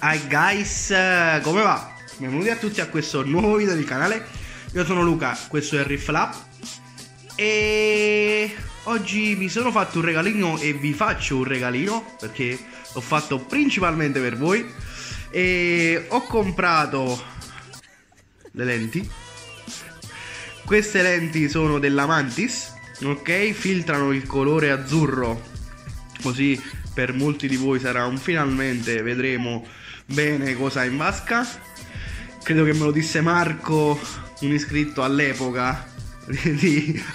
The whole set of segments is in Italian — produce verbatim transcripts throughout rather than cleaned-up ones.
Hi guys, come va? Benvenuti a tutti a questo nuovo video del canale. Io sono Luca, questo è il Reef-Lab e oggi mi sono fatto un regalino e vi faccio un regalino perché l'ho fatto principalmente per voi. E ho comprato le lenti. Queste lenti sono della Mantis, ok? Filtrano il colore azzurro, così per molti di voi sarà un finalmente, vedremo bene cosa ha in vasca. Credo che me lo disse Marco, un iscritto all'epoca,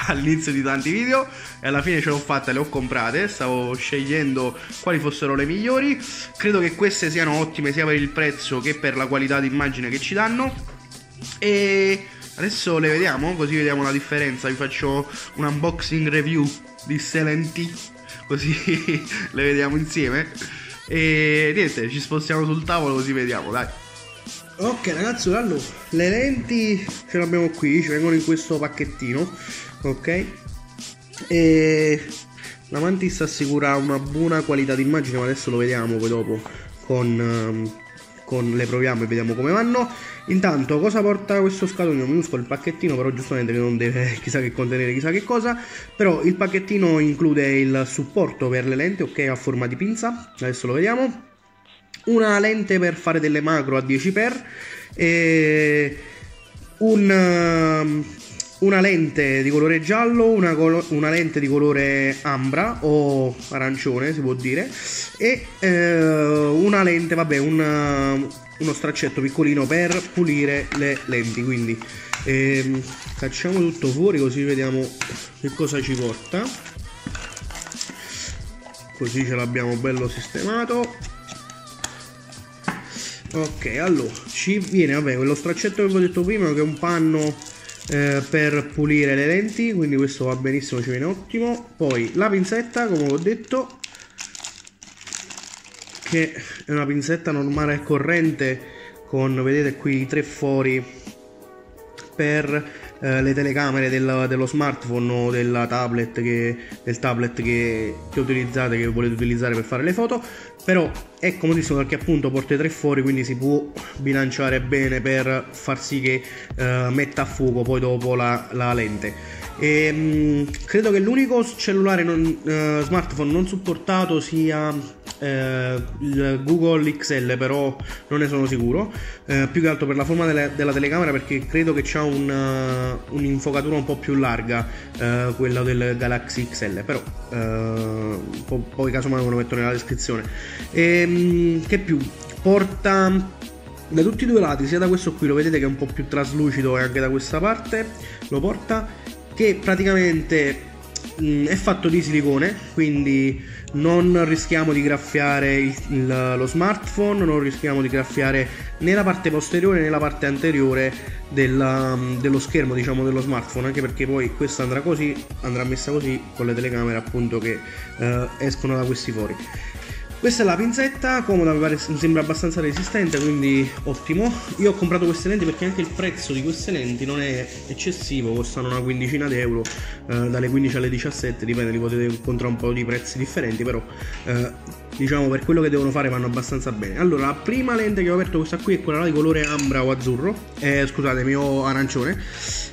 all'inizio di tanti video, e alla fine ce l'ho fatta, le ho comprate, stavo scegliendo quali fossero le migliori. Credo che queste siano ottime sia per il prezzo che per la qualità di immagine che ci danno, e adesso le vediamo, così vediamo la differenza. Vi faccio un unboxing review di queste lenti, così le vediamo insieme. E niente, ci spostiamo sul tavolo così vediamo, dai. Ok ragazzi, allora, le lenti ce le abbiamo qui, ci vengono in questo pacchettino, ok? E la Mantis assicura una buona qualità di immagine, ma adesso lo vediamo poi dopo con... Um, Con, le proviamo e vediamo come vanno. Intanto, cosa porta questo scatolino minuscolo? Il pacchettino, però giustamente che non deve chissà che contenere chissà che cosa. Però il pacchettino include il supporto per le lenti, ok, a forma di pinza, adesso lo vediamo. Una lente per fare delle macro a dieci per, e un, una lente di colore giallo, una, colo una lente di colore ambra o arancione si può dire, e eh, una lente, vabbè, una, uno straccetto piccolino per pulire le lenti. Quindi eh, cacciamo tutto fuori così vediamo che cosa ci porta, così ce l'abbiamo bello sistemato. Ok, allora ci viene, vabbè, quello straccetto che vi ho detto prima, che è un panno per pulire le lenti, quindi questo va benissimo, ci viene ottimo. Poi la pinzetta, come ho detto, che è una pinzetta normale e corrente con, vedete qui, i tre fori per eh, le telecamere del, dello smartphone o della tablet che, del tablet che, che utilizzate, che volete utilizzare per fare le foto. Però è comodissimo perché appunto porta i tre fori, quindi si può bilanciare bene per far sì che eh, metta a fuoco poi dopo la, la lente. E, mh, credo che l'unico cellulare non, eh, smartphone non supportato sia eh, il Google X L, però non ne sono sicuro, eh, più che altro per la forma della, della telecamera, perché credo che c'ha un'infocatura un, un po' più larga eh, quella del Galaxy X L, però eh, poi, poi casomai me lo metto nella descrizione. E, che più, porta da tutti i due lati, sia da questo qui, lo vedete che è un po' più traslucido, e anche da questa parte lo porta, che praticamente mh, è fatto di silicone, quindi non rischiamo di graffiare il, il, lo smartphone, non rischiamo di graffiare né la parte posteriore né la parte anteriore della, dello schermo, diciamo, dello smartphone, anche perché poi questa andrà così, andrà messa così con le telecamere appunto che eh, escono da questi fori. Questa è la pinzetta, comoda, mi pare, mi sembra abbastanza resistente, quindi ottimo. Io ho comprato queste lenti perché anche il prezzo di queste lenti non è eccessivo, costano una quindicina di euro, eh, dalle quindici alle diciassette, dipende, li potete incontrare un po' di prezzi differenti, però eh, diciamo per quello che devono fare vanno abbastanza bene. Allora, la prima lente che ho aperto, questa qui, è quella di colore ambra o azzurro, eh, scusatemi, o arancione,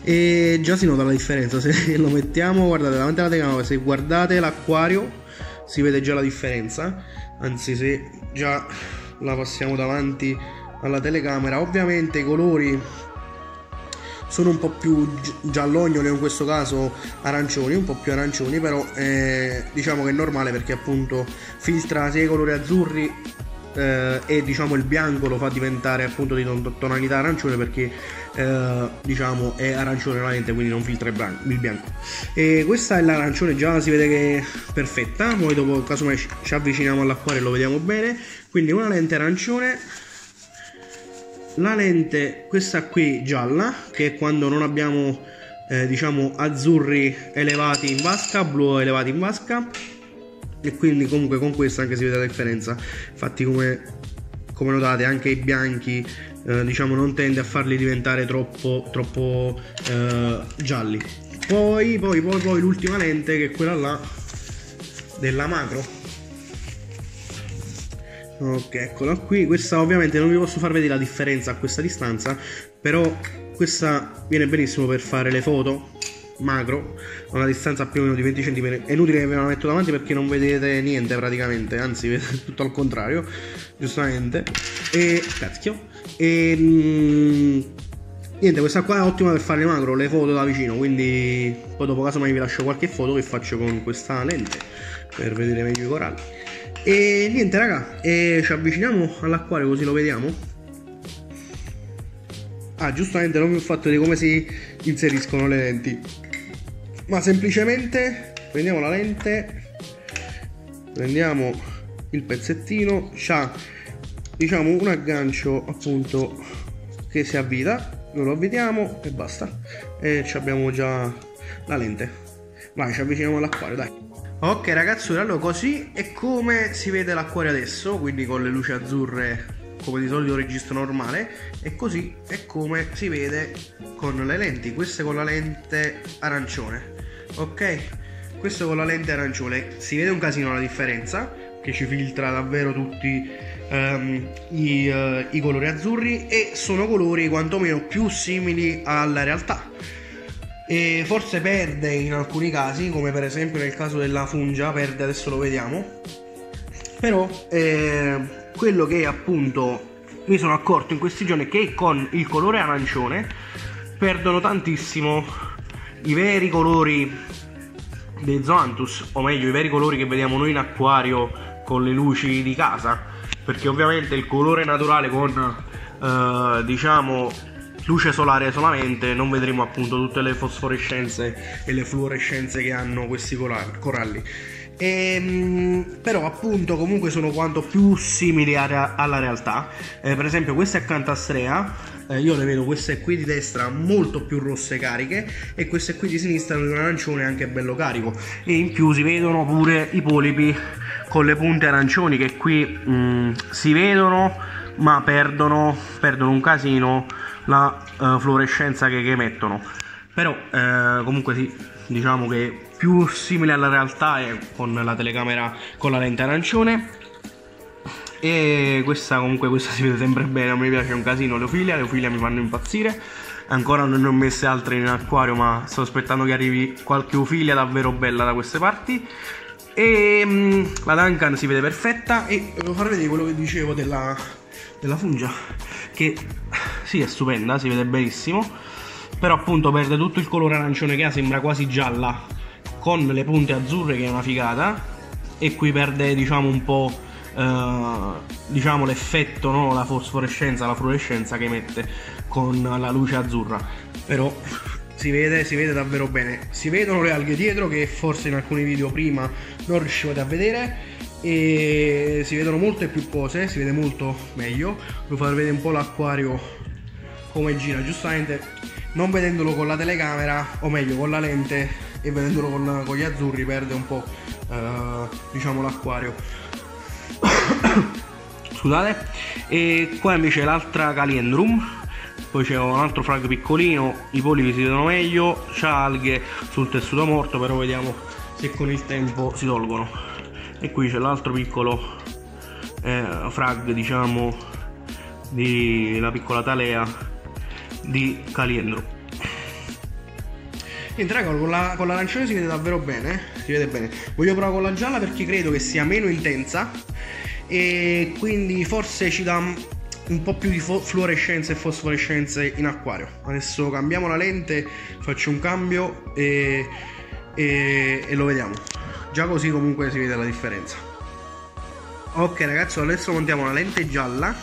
e già si nota la differenza. Se lo mettiamo, guardate, davanti alla telecamera, se guardate l'acquario si vede già la differenza, anzi se già la passiamo davanti alla telecamera. Ovviamente i colori sono un po' più giallognoli, in questo caso arancioni, un po' più arancioni, però eh, diciamo che è normale perché appunto filtra sia i colori azzurri eh, e diciamo il bianco lo fa diventare appunto di ton tonalità arancione, perché eh, diciamo è arancione la lente, quindi non filtra il bianco. E questa è l'arancione, già si vede che è perfetta, poi dopo casomai ci avviciniamo all'acquario e lo vediamo bene. Quindi una lente arancione, la lente questa qui gialla, che è quando non abbiamo eh, diciamo azzurri elevati in vasca, blu elevati in vasca, e quindi comunque con questa anche si vede la differenza. Infatti come come notate anche i bianchi eh, diciamo non tende a farli diventare troppo troppo eh, gialli. Poi poi poi poi l'ultima lente, che è quella là, della macro. Ok, eccola qui. Questa ovviamente non vi posso far vedere la differenza a questa distanza, però questa viene benissimo per fare le foto macro a una distanza più o meno di venti centimetri. È inutile che ve la metto davanti perché non vedete niente praticamente, anzi vedete tutto al contrario, giustamente. E cacchio, e mh, niente, questa qua è ottima per fare le macro, le foto da vicino, quindi poi dopo casomai vi lascio qualche foto che faccio con questa lente per vedere meglio i coralli. E niente raga, e ci avviciniamo all'acquario così lo vediamo. Ah, giustamente non vi ho fatto vedere come si inseriscono le lenti, ma semplicemente prendiamo la lente, prendiamo il pezzettino, c'ha diciamo un aggancio appunto che si avvita, noi lo avvitiamo e basta, e ci abbiamo già la lente. Vai, ci avviciniamo all'acquario, dai. Ok ragazzi, allora così è come si vede l'acquario adesso, quindi con le luci azzurre come di solito registro normale, e così è come si vede con le lenti. Queste con la lente arancione, ok, questo con la lente arancione. Si vede un casino la differenza, che ci filtra davvero tutti um, i, uh, i colori azzurri, e sono colori quantomeno più simili alla realtà, e forse perde in alcuni casi, come per esempio nel caso della fungia perde, adesso lo vediamo. Però eh, quello che appunto mi sono accorto in questi giorni è che con il colore arancione perdono tantissimo i veri colori dei Zoanthus, o meglio i veri colori che vediamo noi in acquario con le luci di casa, perché ovviamente il colore naturale con eh, diciamo luce solare solamente non vedremo appunto tutte le fosforescenze e le fluorescenze che hanno questi coralli. E, però appunto comunque sono quanto più simili a, alla realtà. eh, Per esempio queste acantastrea, eh, io le vedo queste qui di destra molto più rosse cariche, e queste qui di sinistra di un arancione anche bello carico. E in più si vedono pure i polipi con le punte arancioni, che qui mh, si vedono ma perdono, perdono un casino la uh, fluorescenza che, che emettono. Però eh, comunque sì, diciamo che più simile alla realtà è con la telecamera con la lente arancione. E questa comunque questa si vede sempre bene, a me piace un casino le ofilie, le ofilie mi fanno impazzire. Ancora non ne ho messe altre in acquario, ma sto aspettando che arrivi qualche ofilia davvero bella da queste parti. E mh, la Duncan si vede perfetta, e volevo far vedere quello che dicevo della, della fungia, che sì, è stupenda, si vede benissimo, però appunto perde tutto il colore arancione che ha, sembra quasi gialla, con le punte azzurre che è una figata, e qui perde diciamo un po' eh, diciamo l'effetto, no? La fosforescenza, la fluorescenza che emette con la luce azzurra. Però si vede, si vede davvero bene, si vedono le alghe dietro che forse in alcuni video prima non riuscivate a vedere, e si vedono molte più cose, si vede molto meglio. Devo far vedere un po' l'acquario come gira, giustamente non vedendolo con la telecamera, o meglio con la lente, e vedendolo con, con gli azzurri perde un po' eh, diciamo l'acquario. Scusate. E qua invece l'altra Caliendrum, poi c'è un altro frag piccolino, i polipi si vedono meglio, c'ha alghe sul tessuto morto, però vediamo se con il tempo si tolgono. E qui c'è l'altro piccolo eh, frag, diciamo, di la piccola talea di Caliendrum. Niente raga, con la, con l'arancione si vede davvero bene, si vede bene. Voglio provare con la gialla perché credo che sia meno intensa, e quindi forse ci dà un po' più di fluorescenze e fosforescenze in acquario. Adesso cambiamo la lente, faccio un cambio e, e, e lo vediamo. Già così comunque si vede la differenza. Ok ragazzi, adesso montiamo la lente gialla.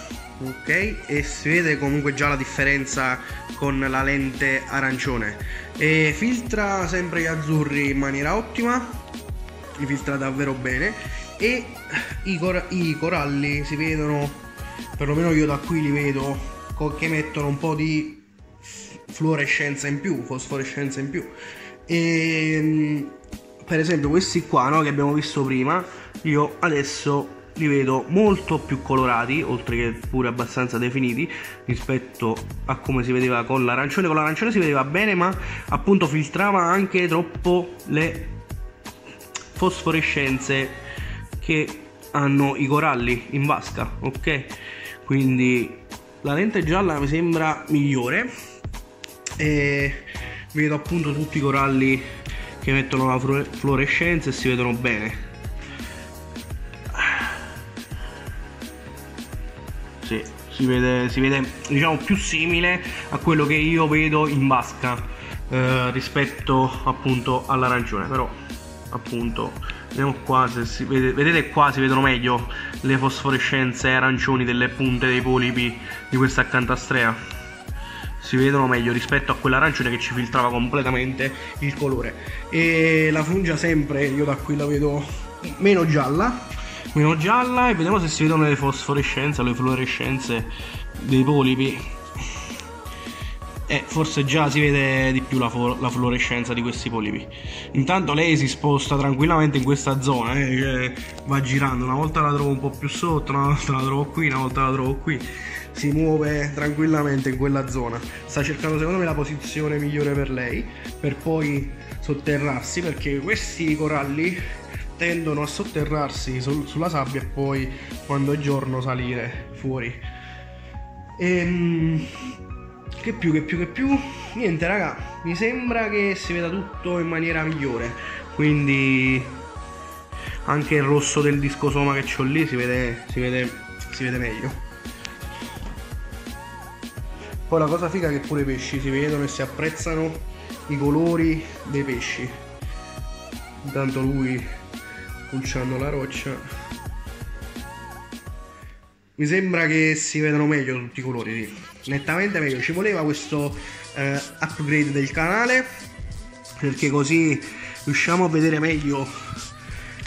Ok, e si vede comunque già la differenza con la lente arancione, e filtra sempre gli azzurri in maniera ottima, li filtra davvero bene, e i, cor i coralli si vedono, perlomeno io da qui li vedo, che emettono un po' di fluorescenza in più, fosforescenza in più. E per esempio questi qua, no, che abbiamo visto prima, io adesso li vedo molto più colorati, oltre che pure abbastanza definiti rispetto a come si vedeva con l'arancione. Con l'arancione si vedeva bene, ma appunto filtrava anche troppo le fosforescenze che hanno i coralli in vasca, ok? Quindi la lente gialla mi sembra migliore e vedo appunto tutti i coralli che mettono la fluorescenza e si vedono bene. Sì, si vede, si vede diciamo più simile a quello che io vedo in vasca eh, rispetto appunto all'arancione, però appunto vediamo qua se si vede, vedete qua si vedono meglio le fosforescenze arancioni delle punte dei polipi di questa acantastrea, si vedono meglio rispetto a quell'arancione che ci filtrava completamente il colore. E la fungia sempre io da qui la vedo meno gialla, meno gialla, e vediamo se si vedono le fosforescenze, le fluorescenze dei polipi. Eh, forse già si vede di più la, la fluorescenza di questi polipi. Intanto lei si sposta tranquillamente in questa zona, eh, cioè va girando, una volta la trovo un po' più sotto, una volta la trovo qui, una volta la trovo qui, si muove tranquillamente in quella zona. Sta cercando secondo me la posizione migliore per lei, per poi sotterrarsi, perché questi coralli tendono a sotterrarsi sul, sulla sabbia e poi quando è giorno salire fuori. E, che più che più che più niente raga, mi sembra che si veda tutto in maniera migliore, quindi anche il rosso del discosoma che c'ho lì si vede, si vede, si vede meglio. Poi la cosa figa è che pure i pesci si vedono e si apprezzano i colori dei pesci. Intanto lui pulciando la roccia, mi sembra che si vedano meglio tutti i colori, sì. Nettamente meglio. Ci voleva questo eh, upgrade del canale, perché così riusciamo a vedere meglio,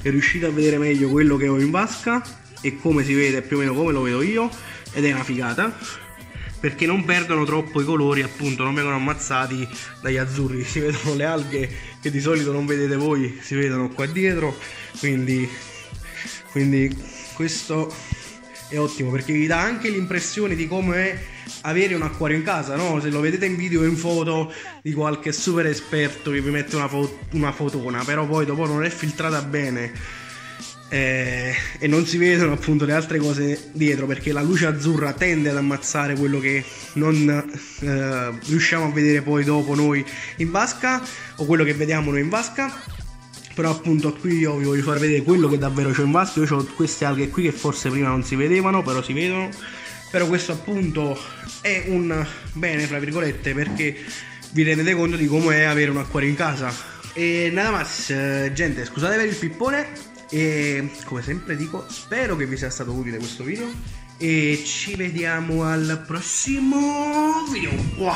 e riuscite a vedere meglio quello che ho in vasca e come si vede più o meno come lo vedo io, ed è una figata perché non perdono troppo i colori, appunto non vengono ammazzati dagli azzurri. Si vedono le alghe che di solito non vedete voi, si vedono qua dietro, quindi, quindi questo è ottimo perché vi dà anche l'impressione di come avere un acquario in casa, no? Se lo vedete in video o in foto di qualche super esperto che vi mette una, fo una fotona, però poi dopo non è filtrata bene. Eh, e non si vedono appunto le altre cose dietro, perché la luce azzurra tende ad ammazzare quello che non eh, riusciamo a vedere poi dopo noi in vasca, o quello che vediamo noi in vasca. Però appunto qui io vi voglio far vedere quello che davvero c'ho in vasca. Io ho queste alghe qui che forse prima non si vedevano, però si vedono. Però questo appunto è un bene fra virgolette, perché vi rendete conto di come è avere un acquario in casa. E nada más, gente, scusate per il pippone. E come sempre dico, spero che vi sia stato utile questo video e ci vediamo al prossimo video. Wow.